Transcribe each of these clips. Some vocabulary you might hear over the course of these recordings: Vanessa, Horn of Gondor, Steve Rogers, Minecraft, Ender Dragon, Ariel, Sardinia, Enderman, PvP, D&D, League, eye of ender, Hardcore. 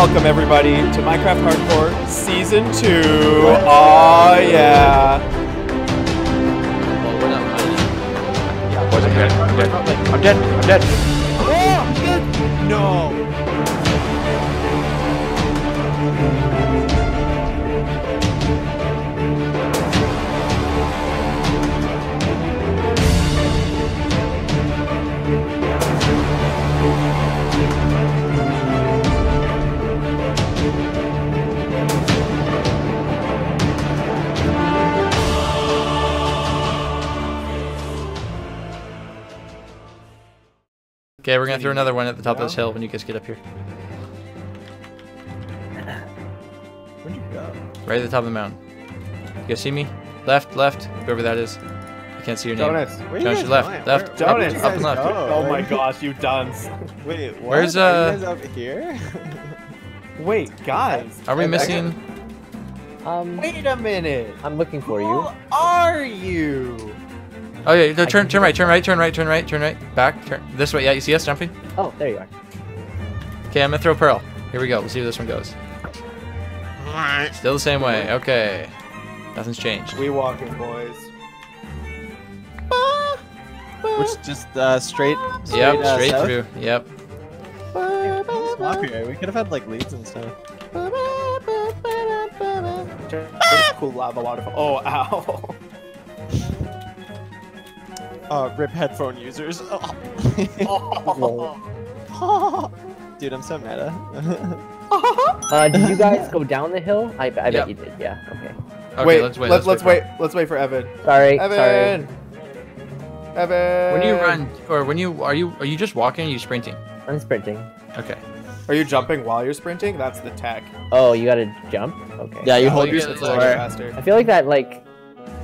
Welcome everybody to Minecraft Hardcore Season 2. Oh yeah. Well, we're not fighting. Yeah, I'm dead. I'm dead. I'm dead. I'm dead. Oh, I'm dead. Okay, we're gonna throw another one at the top of this hill when you guys get up here. Where'd you go? Right at the top of the mountain. You guys see me? Left, left, whoever that is. I can't see your name. Donuts. Where you guys left, left, Donuts. Up and left. Oh my gosh, you dunce. Wait, what? Where's are you guys up here? Wait, guys. Are we missing? Wait a minute. I'm looking for you. Who are you? Oh yeah, no, turn right, turn right, turn right, turn right, turn right, back, turn this way. Yeah, you see us jumping? Oh, there you are. Okay, I'm gonna throw Pearl. Here we go. Let's see where this one goes. Still the same way. Okay, nothing's changed. We walking, boys. Which just straight. Yep, straight through. Yep. We could have had like leads and stuff. Cool lava waterfall. Oh, ow. RIP headphone users. Oh. Dude, I'm so meta. Did you guys go down the hill? I bet you did. Yeah. Okay. Wait. Let's wait for Evan. Sorry. Evan. Sorry. Evan. When you run, or when you are you just walking? Or are you sprinting? I'm sprinting. Okay. Are you jumping while you're sprinting? That's the tech. Oh, you gotta jump. Okay. Yeah, you hold your faster. I feel like that like.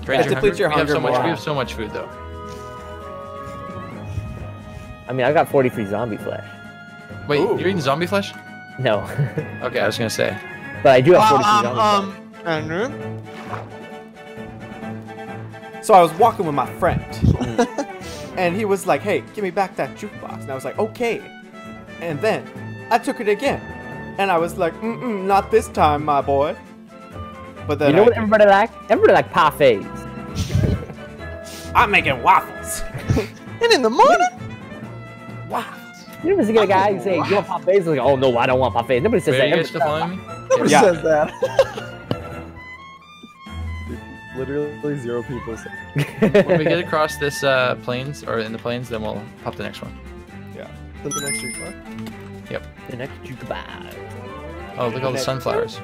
That depletes your hunger. We have so much food though. I mean, I got 43 zombie flesh. Wait, ooh. You're eating zombie flesh? No. Okay, I was gonna say. But I do have 43 zombie flesh. So I was walking with my friend, and he was like, "Hey, give me back that jukebox." And I was like, "Okay." And then I took it again, and I was like, "Mm-mm, not this time, my boy." But then you know what everybody like? Everybody like parfaits. I'm making waffles. And in the morning. Wow. You never see a guy and say, "You want parfaits?" He's like, "Oh no, I don't want parfaits." Nobody says that. Nobody says that. Dude, literally zero people say that. When we get across this plains, or in the plains, then we'll pop the next one. Yeah. The next jukebox. Yep. The next jukebox. Oh, look at all the sunflowers.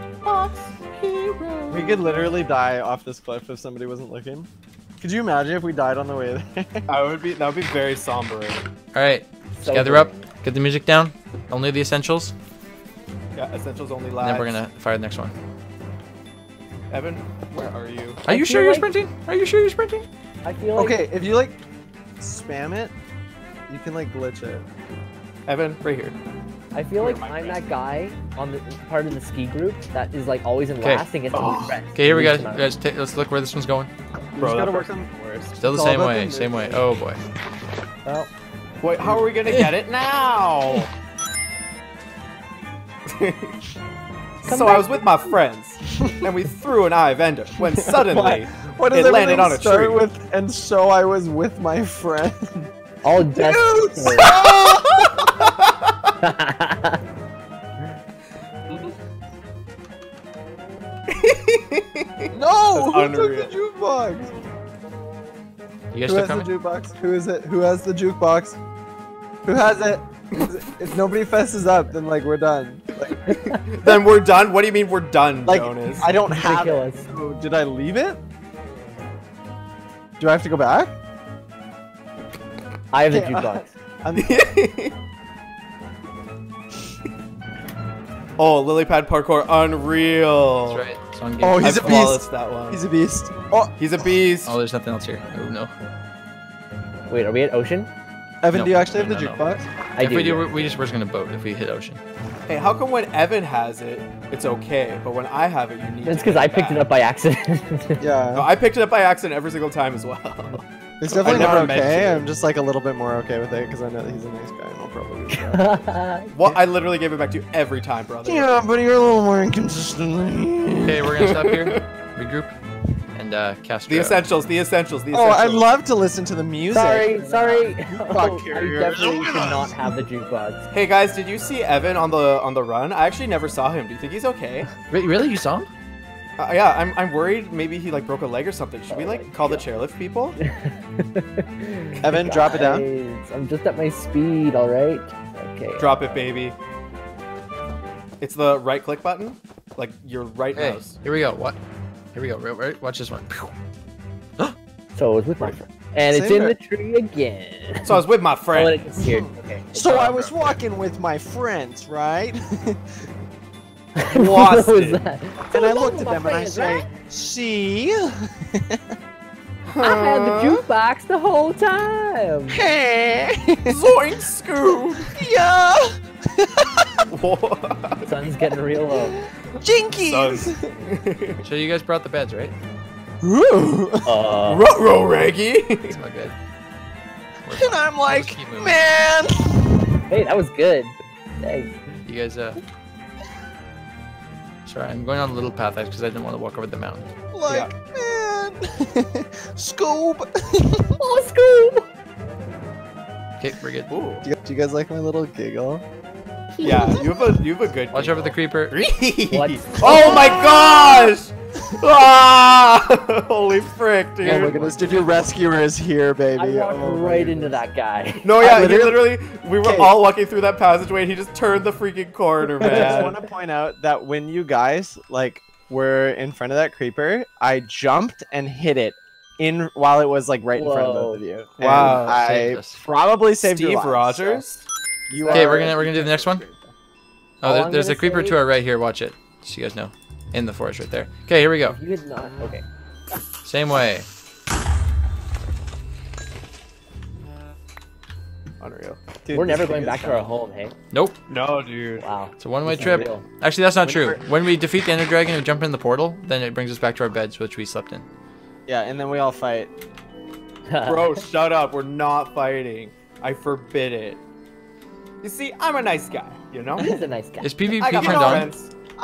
We could literally die off this cliff if somebody wasn't looking. Could you imagine if we died on the way there? That would be very somber. All right. So gather up, get the music down, only the essentials. Yeah, essentials only last. Then we're gonna fire the next one. Evan, where are you? Are you sure you're sprinting? Are you sure you're sprinting? I feel like... Okay, if you like spam it, you can like glitch it. Evan, right here. I feel like I'm that guy on the part of the ski group that is like always in last and gets always red. Okay, here we go. Guys, let's look where this one's going. Bro, gotta work on the worst. Still the same way, same way. Oh boy. Well. Wait, how are we gonna get it now? So I was with my friends, and we threw an eye of ender when suddenly it landed on a tree. With, and so I was with my friend. All death. No! Who took the jukebox? You guys who has coming? The jukebox? Who is it? Who has the jukebox? Who has it? If nobody fesses up, then like we're done. Like, then we're done? What do you mean we're done, like, Jonas? I don't have it. So did I leave it? Do I have to go back? I have the jukebox. Oh, Lilypad parkour, unreal. That's right. Oh, he's a beast. That one. He's a beast. Oh, he's a beast. Oh, there's nothing else here. Oh, no. Wait, are we at ocean? Evan, do you actually have the jukebox? I do. If we do, we just were just gonna boat if we hit ocean. Hey, how come when Evan has it, it's okay, but when I have it, you need? It's because I picked it up by accident. Yeah. No, I picked it up by accident every single time as well. It's definitely not okay. I'm just like a little bit more okay with it because I know that he's a nice guy and I'll probably be right. Well, I literally gave it back to you every time, brother. Yeah, but you're a little more inconsistent. Okay, we're gonna stop here, regroup, and cast the essentials. The essentials. The essentials. Oh, I'd love to listen to the music. Sorry. Oh, I definitely cannot have the jukebox. Hey guys, did you see Evan on the run? I actually never saw him. Do you think he's okay? Wait, really? You saw him? Yeah, I'm worried maybe he like broke a leg or something. Should we like call the chairlift people? Evan, guys, drop it down. I'm just at my speed, all right? Okay. Drop it, baby. It's the right click button, like your right mouse. Here we go. What? Here we go. Right, watch this one. So I was with my friend. And it's in the tree again. So I was with my friend. Okay. So I was walking with my friends, right? Lost it. And I looked at them and I say, see? I had the jukebox the whole time. Hey! Zoink Scoop! Yeah! The sun's getting real low. Jinkies! So you guys brought the beds, right? Ooh! Ruh-roh, Reggie! It's not good. And I'm like, man! Hey, that was good. Dang. You guys, Sorry, I'm going on a little path because I didn't want to walk over the mountain. Like, man! Scoob! Oh, Scoob! Okay, we're good. Ooh. Do you guys like my little giggle? Yeah, you have a good giggle. Watch over the creeper. Oh my gosh! Ah! Holy frick, dude. Oh my goodness, dude, your rescuer is here, baby. I walked right into that guy. No, yeah, literally, we were all walking through that passageway and he just turned the freaking corner, man. I just want to point out that when you guys, like, were in front of that creeper, I jumped and hit it while it was, like, right in front of both of you. Wow. And I probably saved your life. Steve Rogers? You okay, we're gonna do the next one. Oh, there's a creeper to our right here. Watch it. So you guys know. In the forest right there. Okay, here we go. You did not. Okay. Same way. Unreal. Dude, we're never going back to our home, hey? Nope. No, dude. Wow. It's a one-way trip. Unreal. Actually, that's not true. When we defeat the Ender Dragon and jump in the portal, then it brings us back to our beds, which we slept in. Yeah, and then we all fight. Bro, shut up. We're not fighting. I forbid it. You see, I'm a nice guy, you know? He's a nice guy. Is PvP turned on?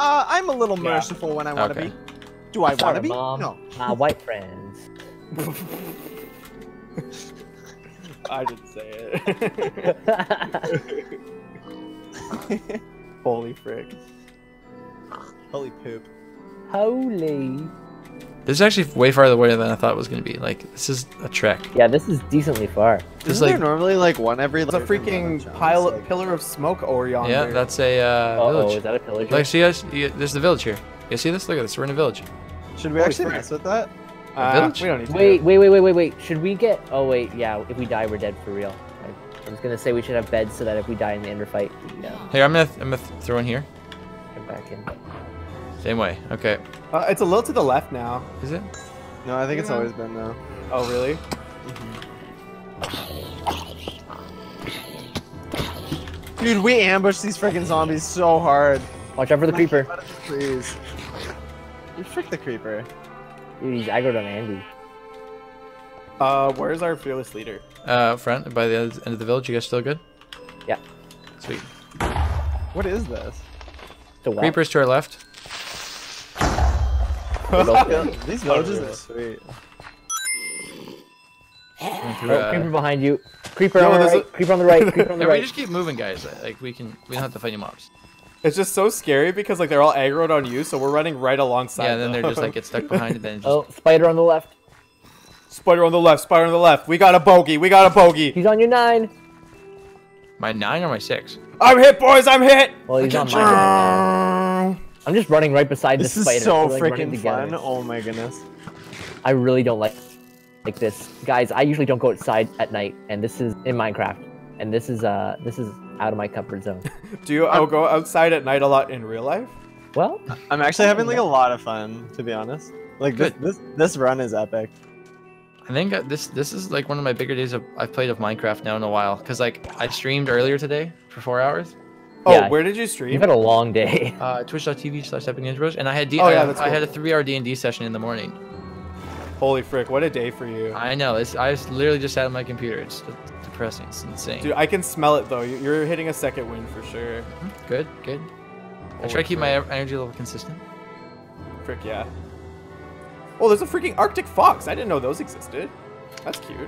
I'm a little merciful when I want to be. Do I want to be? Mom, no. My white friends. I didn't say it. Holy frick. Holy poop. Holy. This is actually way farther away than I thought it was going to be. Like, this is a trek. Yeah, this is decently far. Isn't there normally, like, one every... It's a freaking pillar of smoke Orion. Yeah, that's a village. Oh, is that a village? Like, see, there's the village here. You see this? Look at this. We're in a village. Should we actually mess with that? Village? We don't need to. Wait. Should we get... Oh, wait, yeah. If we die, we're dead for real. I was going to say we should have beds so that if we die in the ender fight... Yeah. Here, I'm gonna throw in here. Come back in. Same way. Okay. It's a little to the left now. Is it? No, I think it's always been though. Oh, really? Mm-hmm. Dude, we ambushed these freaking zombies so hard. Watch out for the creeper. God, please. You tricked the creeper. Dude, he's aggroed on Andy. Where's our fearless leader? Front, by the end of the village. You guys still good? Yeah. Sweet. What is this? Creepers to our left. These villages are sweet. Creeper behind you. Creeper on the right. Creeper on the right. Creeper on the right. We just keep moving, guys. Like we don't have to fight any mobs. It's just so scary because like they're all aggroed on you, so we're running right alongside. Yeah, and then they're just like get stuck behind and then. Just... Oh, spider on the left. Spider on the left. Spider on the left. We got a bogey. We got a bogey. He's on your 9. My 9 or my 6? I'm hit, boys. I'm hit. Well, he's on my 9. I'm just running right beside this spider. This is so like freaking fun. Oh my goodness. I really don't like this. Guys, I usually don't go outside at night, and this is in Minecraft. And this is out of my comfort zone. Do you go outside at night a lot in real life? Well, I'm actually having like a lot of fun, to be honest. Like this run is epic. I think this is like one of my bigger days I've played of Minecraft now in a while, cuz like I streamed earlier today for 4 hours. Oh, yeah, where did you stream? You've had a long day. Twitch.tv/steppingintoheroes, and I had a 3-hour D&D session in the morning. Holy frick, what a day for you. I know. I literally just sat on my computer. It's depressing. It's insane. Dude, I can smell it, though. You're hitting a second wind for sure. Mm-hmm. Good, good. Holy I try to keep my energy level consistent. Frick, yeah. Oh, there's a freaking Arctic fox. I didn't know those existed. That's cute.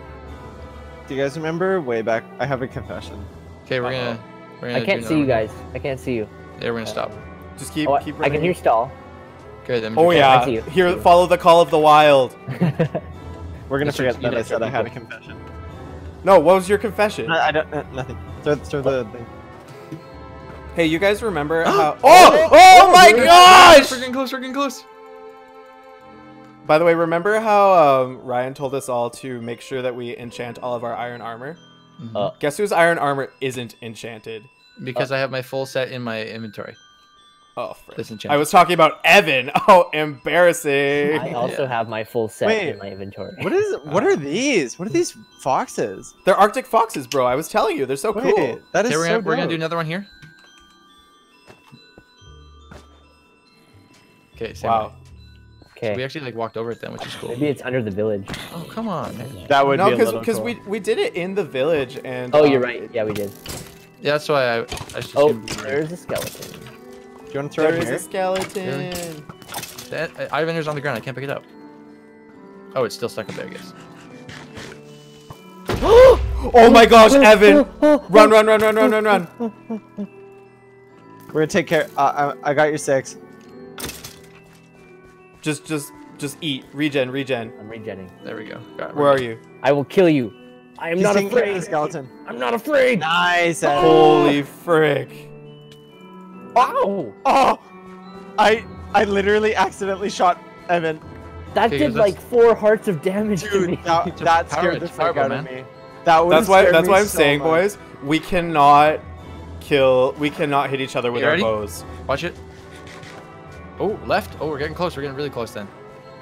Do you guys remember way back? I have a confession. Okay, we're gonna. I can't see you guys. I can't see you. Yeah, we're gonna stop. Just keep running. I can hear stall. Good. Oh yeah. Here, follow the call of the wild. We're gonna forget that I said I had a confession. No, what was your confession? I don't. Nothing. Throw the thing. Hey, you guys remember how? Oh! Oh my gosh! We're getting close. We're getting close. By the way, remember how Ryan told us all to make sure that we enchant all of our iron armor? Mm-hmm. Guess whose iron armor isn't enchanted? Because I have my full set in my inventory. Oh, I was talking about Evan. Oh, embarrassing. I also have my full set in my inventory. What are these? What are these foxes? They're Arctic foxes, bro. I was telling you. They're so cool. That is so dope. We're going to do another one here. Okay, wow. So we actually like walked over it then, which is cool. Maybe it's under the village. Oh, come on. That would be a little cool. No, because we did it in the village and... Oh, you're right. Yeah, we did. Yeah, that's why I should... Oh, there's a skeleton. Do you want to throw it in here? There's a skeleton. That Ivander's on the ground. I can't pick it up. Oh, it's still stuck up there, I guess. Oh my gosh, Evan! Run, run, run, run, run, run, run. We're going to take care... I got your 6. Just eat. Regen, regen. I'm regenning. There we go. Got it. Where are you? I will kill you. I am not afraid. Skeleton. I'm not afraid. Nice. Oh. Holy frick. Wow. Oh. I literally accidally shot Evan. That did like 4 hearts of damage to me. That scared the fuck out of me. That's why I'm saying, boys, we cannot kill. We cannot hit each other with our bows. Watch it. Oh, left. Oh, we're getting close. We're getting really close then.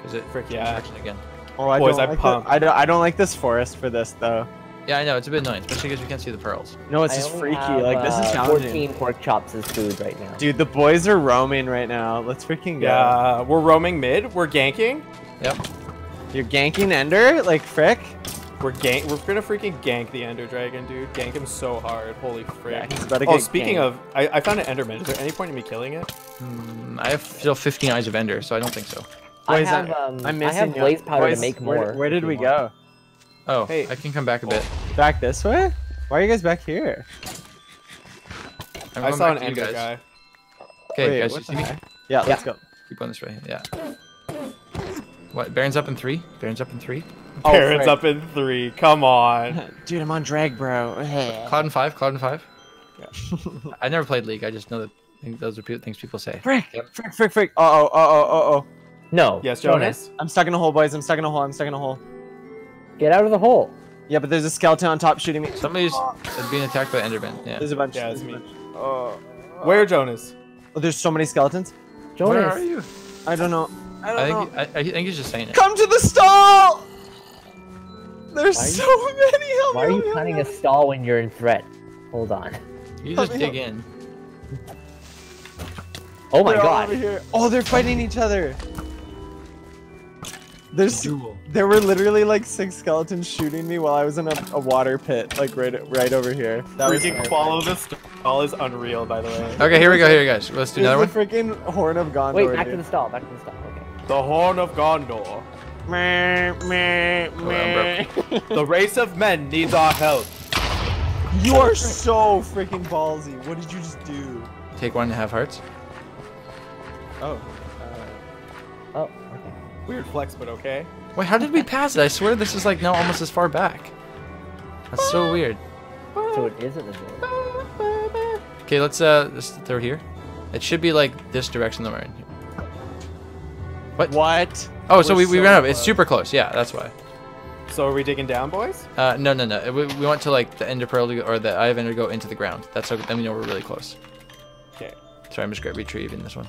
Is it freaking action again? Oh, I don't like this forest for this though. Yeah, I know. It's a bit annoying, especially because we can't see the pearls. No, it's just freaky. Like this is challenging. 14 pork chops as food right now. Dude, the boys are roaming right now. Let's freaking go. Yeah, we're roaming mid. We're ganking. Yep. You're ganking Ender? Like frick? We're gonna freaking gank the Ender Dragon, dude. Gank him so hard. Holy frick. Yeah, oh, speaking of, I found an Enderman. Is there any point in me killing it? I have still 15 eyes of Ender, so I don't think so. I have blaze powder to make more. Where did we go? Oh, hey. I can come back a bit. Back this way? Why are you guys back here? I saw an Ender guy. Okay, guys, you see me? Yeah, let's go. Keep going this way. Yeah. What? Baron's up in 3? Baron's up in 3? Oh, Baron's up in 3. Come on. Dude, I'm on drag, bro. Cloud in 5. Cloud in 5. Yeah. I never played League. I just know that those are things people say. Frick. Yep. Frick, frick, frick. Uh-oh, uh-oh, uh-oh. No. Yes, Jonas. I'm stuck in a hole, boys. I'm stuck in a hole. I'm stuck in a hole. Get out of the hole. Yeah, but there's a skeleton on top shooting me. Somebody's being attacked by Enderman. Yeah. There's a bunch. Yeah, it's me. Oh. Where, Jonas? Oh, there's so many skeletons. Jonas. Where are you? I don't know. I think he's just saying it. Come to the stall! There's so many. Why are you planning a stall when you're in threat? Hold on. You just dig in. Oh my god. Oh, they're fighting each other. There were literally like 6 skeletons shooting me while I was in a water pit, like right over here. That freaking follow the stall is unreal, by the way. Okay, here we go, here guys. Let's do another one. The freaking Horn of Gondor. Wait, back to the stall, back to the stall. Okay. The Horn of Gondor. Meh, meh, meh. The race of men needs our help. You are so freaking ballsy. What did you just do? Take 1.5 hearts. Oh. Oh. Weird flex, but okay. Wait, how did we pass it? I swear this is like now almost as far back. That's so weird. So it is in the village. Okay, let's throw here. It should be like this direction that we're in. What? What? Oh, we're so we ran up. It's super close. Yeah, that's why. So are we digging down, boys? No, no, no. We want to like the Ender Pearl to go, or the Eye of Ender to go into the ground. That's how. Then we know we're really close. Okay. Sorry, I'm just gonna retrieve in this one.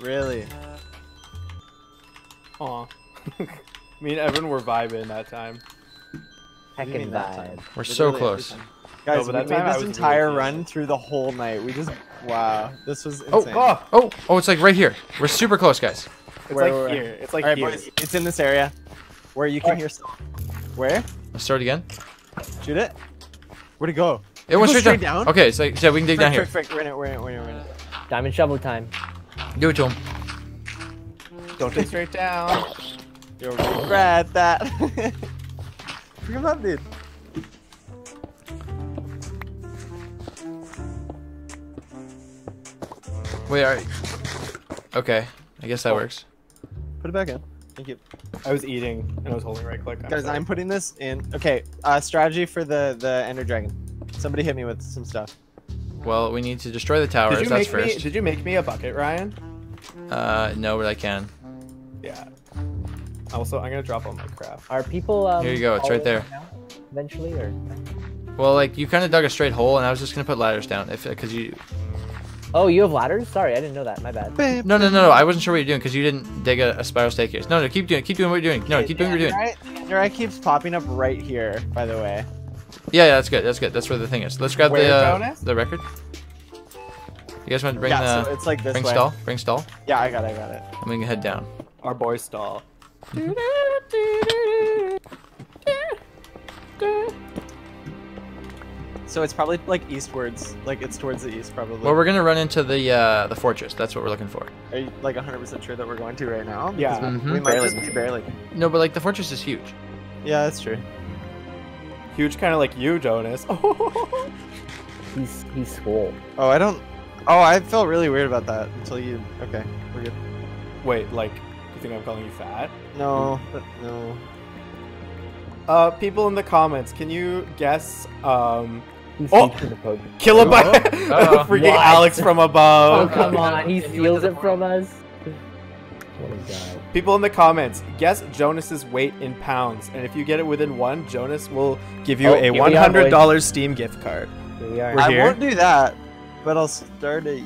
Really? Aw. Me and Evan were vibing that time. Heckin' vibe. We're so close. Guys, no, but we made this entire run through the whole night. We just, wow, this was insane. Oh, it's like right here. We're super close, guys. It's like here. It's like here. Boys, it's in this area where you can hear stuff. Where? Let's start again. Shoot it. Where'd it go? It went straight down. Okay, so yeah, we can dig down here. We're in it. Diamond shovel time. Do it to him. Don't dig straight down. You'll regret that. Look at that, dude. Wait, alright. Okay, I guess that works. Put it back in. Thank you. I was eating and I was holding right click. Guys, I'm putting this in. Okay, strategy for the Ender Dragon. Somebody hit me with some stuff. Well, we need to destroy the towers. That's first. Did you make me a bucket, Ryan? No, but I can. Yeah. Also, I'm gonna drop all my crap. Are people? Here you go. It's right there. Eventually, or? Well, like you kind of dug a straight hole, and I was just gonna put ladders down, if because you. Oh, you have ladders? Sorry, I didn't know that. My bad. No. I wasn't sure what you're doing because you didn't dig a spiral staircase. No, keep doing what you're doing. No, keep doing what you're doing. Ender keeps popping up right here, by the way. Yeah, that's good. That's where the thing is. Let's grab the record. You guys want to bring so it's like this way. Bring stall. Yeah, I got it. And we can head down. Our boy stall. So it's probably like eastwards, like it's towards the east probably. Well, we're gonna run into the fortress. That's what we're looking for. Are you like 100% sure that we're going to right now? Yeah, we might just be barely. No, but like the fortress is huge. Yeah, that's true. Huge, kind of like you, Jonas. Oh, he's swole. Oh, I don't. Oh, I felt really weird about that until you. Okay, we're good. Wait, like. You think I'm calling you fat? No, no. People in the comments, can you guess? Oh, kill him by freaking Alex from above. Oh, come on, he steals it from us. People in the comments, guess Jonas's weight in pounds, and if you get it within one, Jonas will give you a $100 Steam gift card. I won't do that, but I'll start a.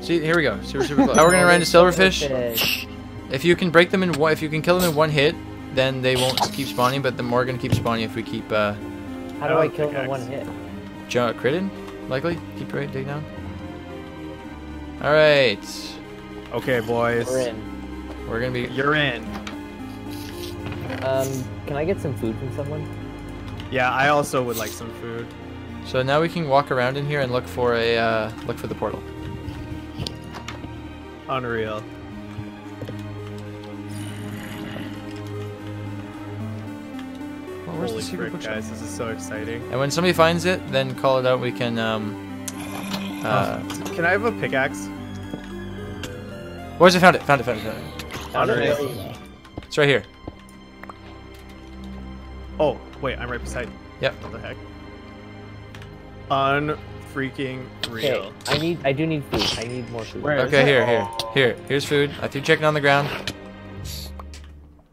See, here we go. Super close. Now we're gonna run into silverfish. If you can break them in one, if you can kill them in one hit, then they won't keep spawning. But the more are gonna keep spawning if we keep. How do I kill them in one hit? Critted, likely. Keep right dig down. All right. Okay, boys. We're in. We're gonna be. You're in. Can I get some food from someone? Yeah, I also would like some food. So now we can walk around in here and look for a look for the portal. Unreal. Well, where's the secret book, guys? This is so exciting. And when somebody finds it, then call it out. We can. Can I have a pickaxe? Where's it? Found it. Unreal. It's right here. Oh wait, I'm right beside. Yep. What the heck? Freaking real. Hey, I do need food. I need more food. Okay, here's food. I threw chicken on the ground.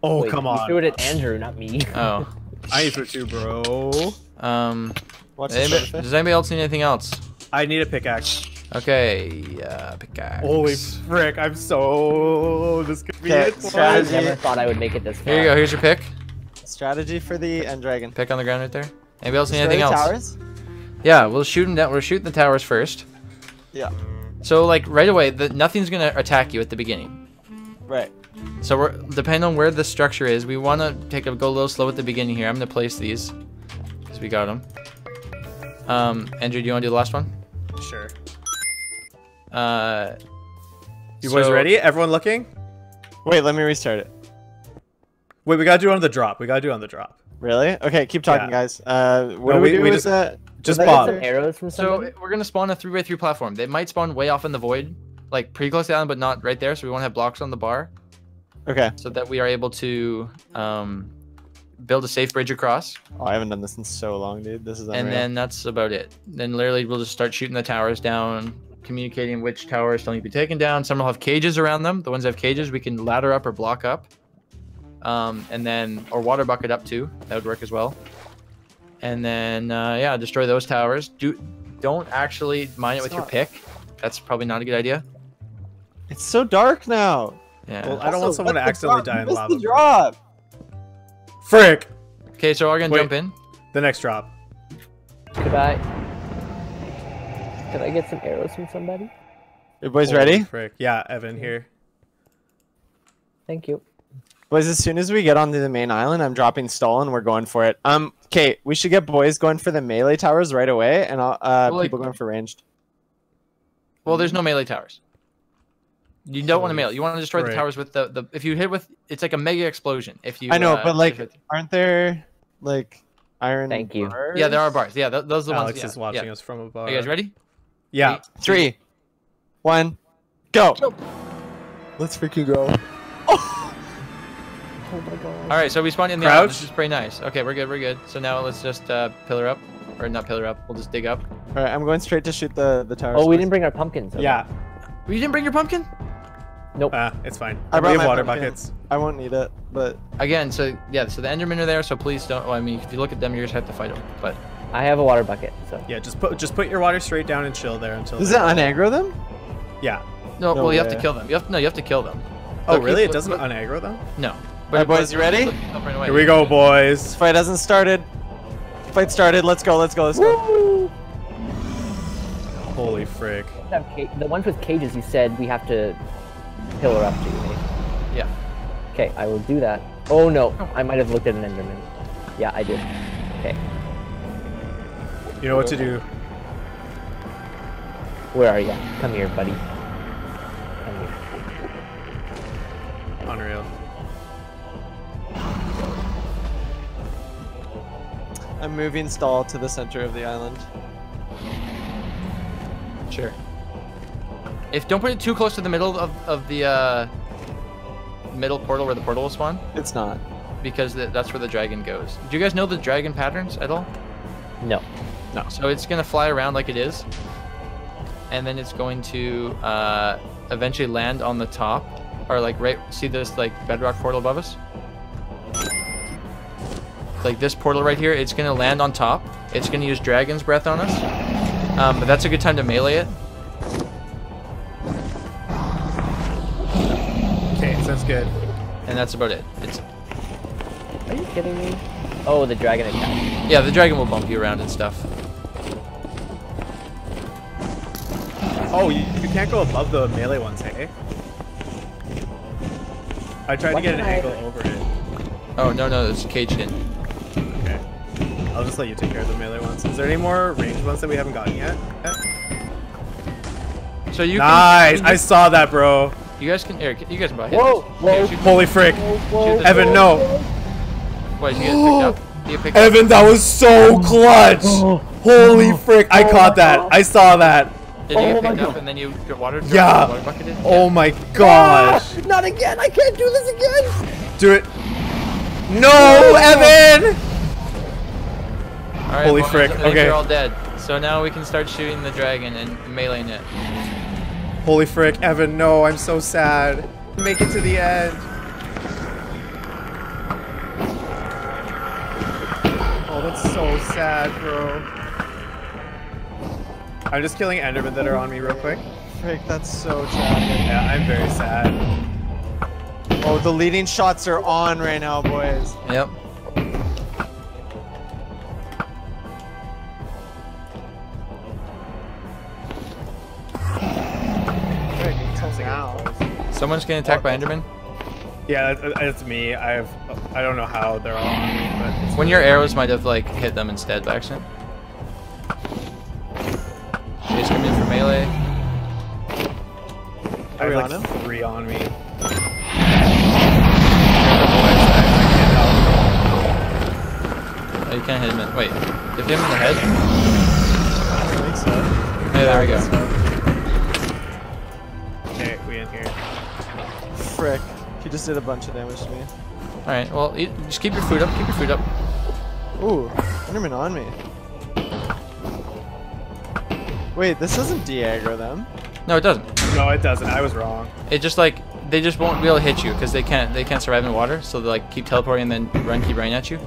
Oh, wait, come on. You threw it at Andrew, not me. Oh. I need food too, bro. Does anybody else need anything else? I need a pickaxe. Okay, pickaxe. Holy frick, I'm so... This could be it. I never thought I would make it this far. Here you go, here's your pick. Strategy for the End Dragon. Pick on the ground right there. Anybody else need anything else? Towers? Yeah, we'll shoot them down. We're shooting the towers first. Yeah. So like right away, nothing's gonna attack you at the beginning. Right. So we're depending on where the structure is, we wanna go a little slow at the beginning here. I'm gonna place these because we got them. Andrew, do you wanna do the last one? Sure. You boys ready? Everyone looking? Wait, let me restart it. Wait, we gotta do it on the drop. Really? Okay, keep talking, guys. What do we do? Just spawn arrows from somewhere. So we're gonna spawn a 3x3 platform. They might spawn way off in the void, like pretty close to the island, but not right there. So we want to have blocks on the bar. Okay. So that we are able to build a safe bridge across. Oh, I haven't done this in so long, dude. This is unreal. And then that's about it. Then literally we'll just start shooting the towers down, communicating which towers don't need to be taken down. Some will have cages around them. The ones that have cages, we can ladder up or block up, and then or water bucket up too. That would work as well. And then, yeah, destroy those towers. Don't actually mine it with your pick. That's probably not a good idea. It's so dark now. Yeah. Well, I don't want someone to accidentally die in lava. What's the drop? Frick. Okay, so we're going to jump in. The next drop. Could I get some arrows from somebody? Everybody's ready? Frick. Yeah, Evan here. Thank you. Boys, as soon as we get onto the main island, I'm dropping stall and we're going for it. Okay, we should get boys going for the melee towers right away, and people going for ranged. Well, there's no melee towers. You don't want to melee. You want to destroy the towers with the if you hit with, it's like a mega explosion. If you, I know, but like, aren't there like iron bars? Yeah, there are bars. Yeah, those are the ones. Alex is watching us from above. Are you guys ready? Yeah. 3, 2, 1, go. Let's freaking go. Oh my god. Alright, so we spawned in the island. This is pretty nice. Okay, we're good, we're good. So now let's just pillar up. Or not pillar up, we'll just dig up. Alright, I'm going straight to shoot the tower. Oh, we didn't bring our pumpkins. Yeah. You didn't bring your pumpkin? Nope. It's fine. I brought my water buckets. I won't need it, but... Again, so yeah, so the Endermen are there, so please don't... Well, I mean, if you look at them, you just have to fight them, but... I have a water bucket, so... Yeah, just put your water straight down and chill there until... Does it unaggro them? Yeah. No, well, you have to kill them. No, you have to kill them. Oh, really? It doesn't unaggro them? No. Alright, boys, you ready? Here we go, boys. Fight hasn't started. Fight started. Let's go, let's go, let's go. Woo! Holy frick. The ones with cages, you said we have to pillar up to you, mate. Yeah. Okay, I will do that. Oh no, I might have looked at an Enderman. Yeah, I did. Okay. You know what to do. Where are you? Come here, buddy. Come here. Unreal. I'm moving stall to the center of the island. Sure. If don't put it too close to the middle of the middle portal where the portal will spawn. It's not. Because that's where the dragon goes. Do you guys know the dragon patterns at all? No. No. So it's going to fly around like it is. And then it's going to eventually land on the top. Or like right, see this like bedrock portal above us? Like this portal right here, it's gonna land on top. It's gonna use Dragon's Breath on us, but that's a good time to melee it. Okay, sounds good. And that's about it. Are you kidding me? Oh, the dragon attack. Yeah, the dragon will bump you around and stuff. Oh, you can't go above the melee ones, hey? I tried to get an angle over it. Oh no, it's caged in. I'll just let you take care of the melee ones. Is there any more ranged ones that we haven't gotten yet? So you can, I saw that, bro. You guys can, Eric. You guys can buy him. Whoa! Holy frick! Whoa. Evan, no. What? You get picked up? You picked up? Evan, that was so clutch. Holy frick! I caught that. I saw that. Did you get picked up and then you get water? Yeah. Water bucketed? Yeah. Oh my gosh! Ah, not again! I can't do this again. Do it. No, Evan. Right, holy frick, okay. They're all dead. So now we can start shooting the dragon and meleeing it. Holy frick, Evan, no, I'm so sad. Make it to the end. Oh, that's so sad, bro. I'm just killing Endermen that are on me real quick. Frick, that's so tragic. Yeah, I'm very sad. Oh, the leading shots are on right now, boys. Yep. Someone's getting attacked by Enderman? Yeah, it's me. I don't know how they're all on me, but... When your arrows might have, like, hit them instead by accident. He's coming in for melee. I have, like, 3 on me. Oh, you can't hit him in... Wait. Hit him in the head? I think so. Hey, there we go. Okay, we in here. Frick. He just did a bunch of damage to me. Alright, well, just keep your food up, keep your food up. Ooh, Enderman on me. Wait, this doesn't de-aggro them. No, it doesn't. No, it doesn't. I was wrong. It just, like, they just won't be able to hit you because they can't survive in water, so they, like, keep teleporting and then keep running at you.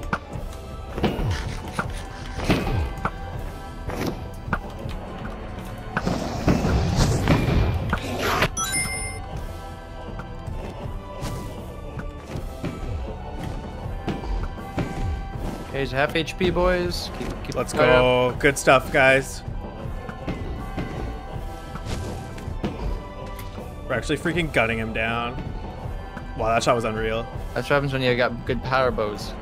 He's half HP, boys. Keep Let's go. Up. Good stuff, guys. We're actually freaking gunning him down. Wow, that shot was unreal. That's what happens when you got good power bows.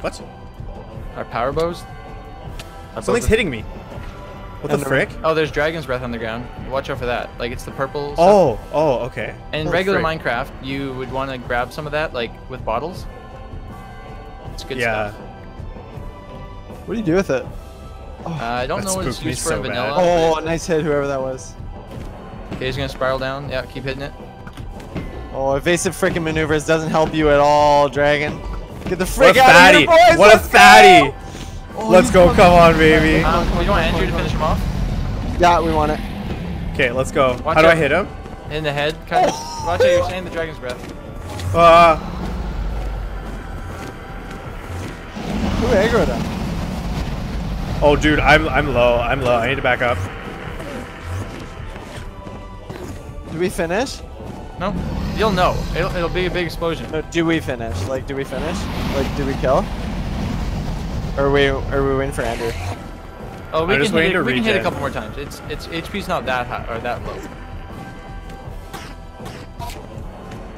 What? Our power bows? Something's hitting me. What the frick? Oh, there's dragon's breath on the ground. Watch out for that. Like, it's the purple stuff. Oh, okay. And in regular Minecraft, you would want to grab some of that, like, with bottles. It's good stuff. What do you do with it? I don't know what it's used for in vanilla. Oh, nice hit, whoever that was. Okay, he's going to spiral down. Yeah, keep hitting it. Oh, evasive freaking maneuvers doesn't help you at all, dragon. Get the frick out of here, boys! What a fatty! Oh, let's go, come on, baby. You want Andrew to finish him off? Yeah, we want it. Okay, let's go. Watch How do I hit him? In the head, kind of. Watch out, you're saying the dragon's breath. Who aggroed him? Oh, dude, I'm low. I need to back up. Did we finish? No. You'll know. It'll be a big explosion. No, do we finish? Like, do we finish? Like, do we kill? Or are we waiting for Andrew? Oh, we can hit a couple more times. It's HP's not that high or that low.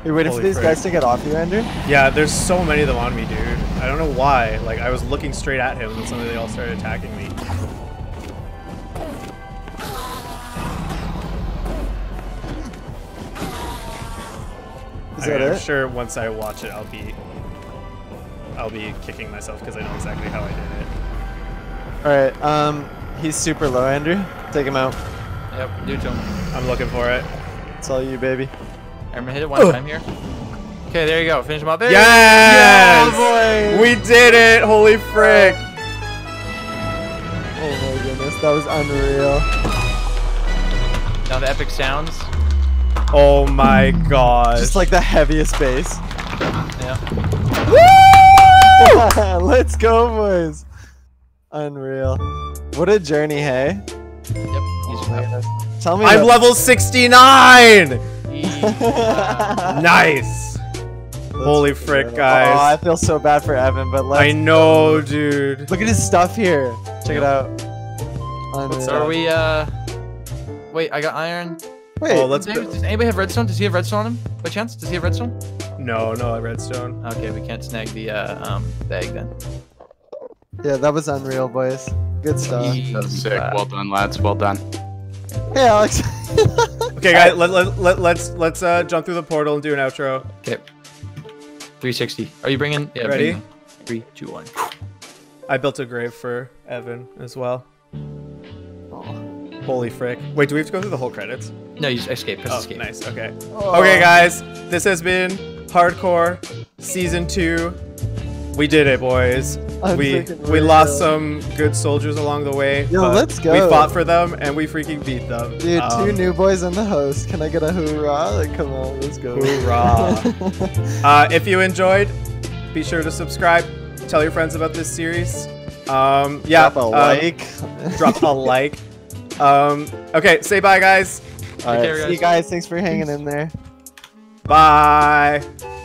You're waiting for these guys to get off you, Andrew? Yeah, there's so many of them on me, dude. I don't know why. Like, I was looking straight at him and suddenly they all started attacking me. Is that it? I'm sure once I watch it, I'll be kicking myself because I know exactly how I did it. Alright, he's super low, Andrew. Take him out. Yep, do jump. I'm looking for it. It's all you, baby. I'm gonna hit it one time here. Okay, there you go. Finish him up there. Yes! Yes! We did it! Holy frick! Oh my goodness, that was unreal. Now the epic sounds. Oh my god. Just like the heaviest bass. Yeah. Woo! Let's go, boys. Unreal. What a journey, hey? Yep. Tell me. I'm level 69! Nice. Holy frick, guys. Oh, I feel so bad for Evan, but let's. I know, dude. Look at his stuff here. Check it out. Unreal. So are we, Wait, I got iron. Wait. Oh, let's go. Does anybody have redstone? Does he have redstone on him? By chance? Does he have redstone? No, no redstone. Okay, we can't snag the egg then. Yeah, that was unreal, boys. Good stuff. That's sick. Well done, lads. Well done. Hey, Alex. Okay, guys, let's jump through the portal and do an outro. Okay. 360. Are you bringing? Yeah, ready? Bring 3, 2, 1. I built a grave for Evan as well. Holy frick. Wait, do we have to go through the whole credits? No, you just escape. Press escape. Nice. Okay. Oh. Okay, guys. This has been Hardcore Season 2. We did it, boys. We lost some good soldiers along the way. Yo, let's go. We fought for them, and we freaking beat them. Dude, 2 new boys and the host. Can I get a hoorah? Like, come on, let's go. Hoorah. If you enjoyed, be sure to subscribe. Tell your friends about this series. Yeah. Drop a like. Drop a like. Okay, say bye, guys. All right. See you guys. Thanks for hanging in there. Bye.